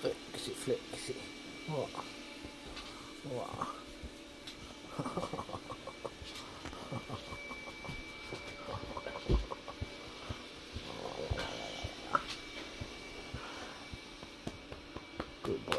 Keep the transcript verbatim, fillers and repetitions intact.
Look, kiss it, flip, kiss it. What? What? Good boy.